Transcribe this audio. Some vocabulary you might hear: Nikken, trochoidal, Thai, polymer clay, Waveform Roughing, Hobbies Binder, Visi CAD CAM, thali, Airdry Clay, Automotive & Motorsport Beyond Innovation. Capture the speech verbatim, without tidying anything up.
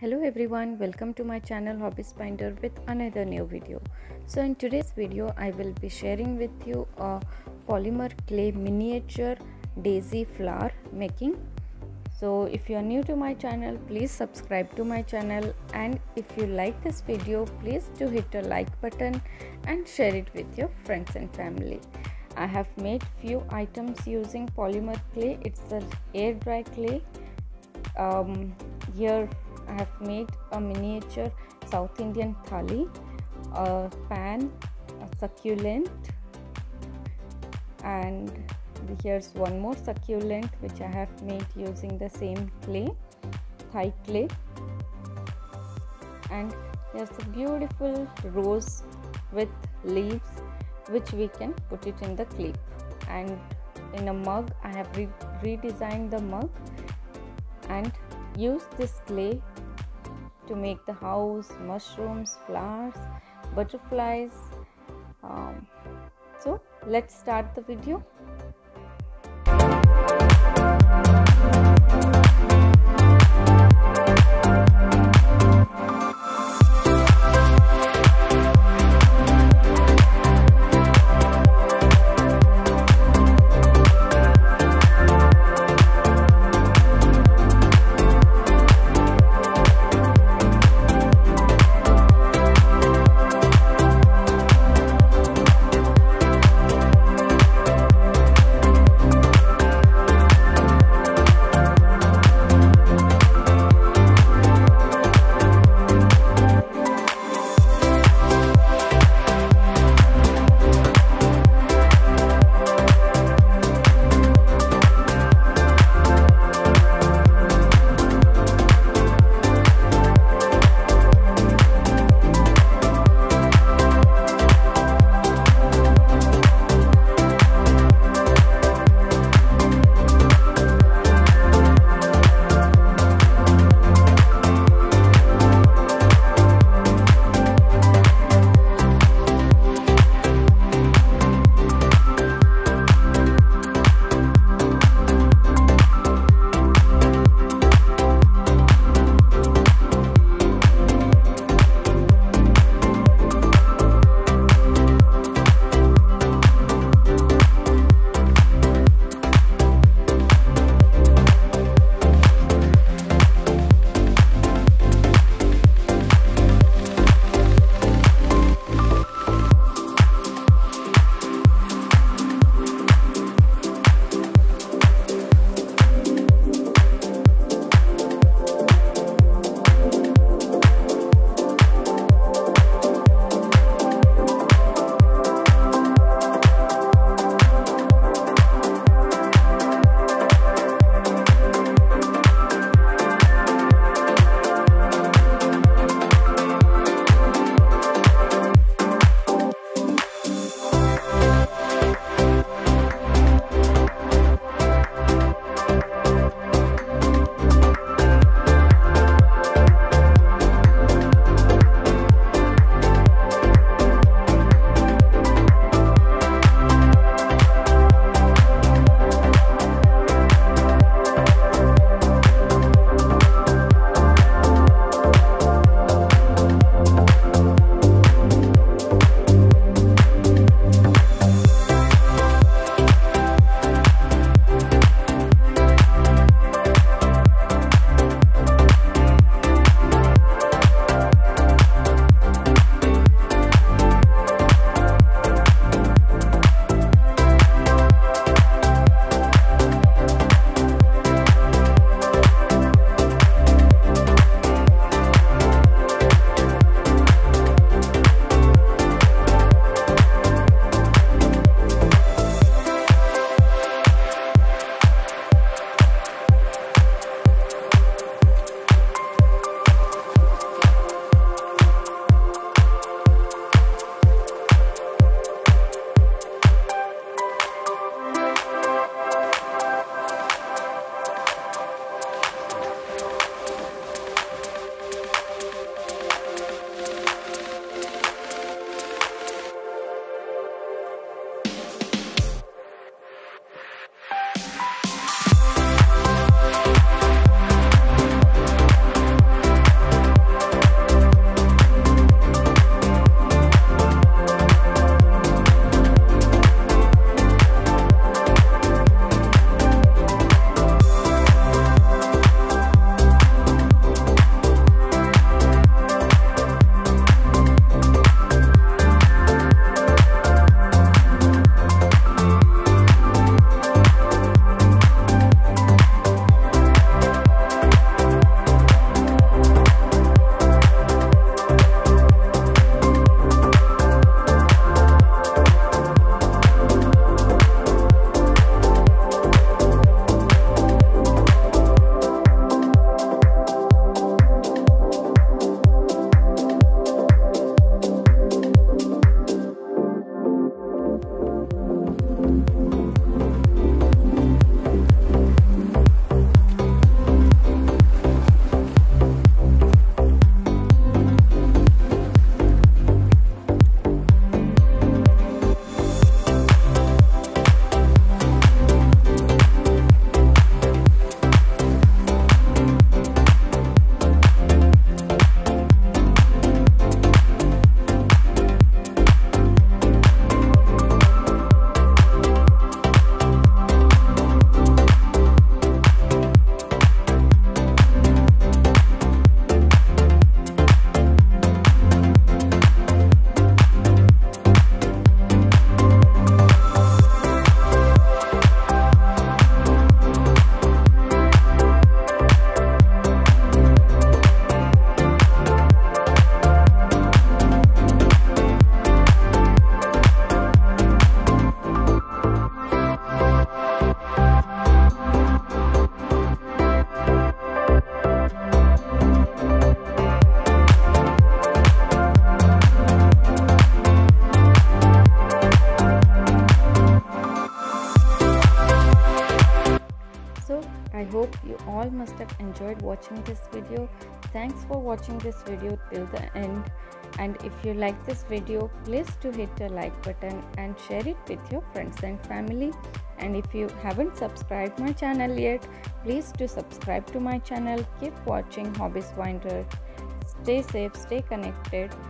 Hello everyone, welcome to my channel Hobbies Binder with another new video. So in today's video I will be sharing with you a polymer clay miniature daisy flower making. So if you are new to my channel, please subscribe to my channel, and if you like this video, please do hit a like button and share it with your friends and family. I have made few items using polymer clay. It's an air dry clay. Um, here I have made a miniature South Indian thali, a pan, a succulent, and here's one more succulent which I have made using the same clay, Thai clay. And there's a beautiful rose with leaves which we can put it in the clip. And in a mug I have re redesigned the mug and use this clay to make the house, mushrooms, flowers, butterflies. Um, so let's start the video. I hope you all must have enjoyed watching this video. Thanks for watching this video till the end, and if you like this video, please do hit the like button and share it with your friends and family. And if you haven't subscribed my channel yet, please do subscribe to my channel. Keep watching Hobbies Binder. Stay safe, stay connected.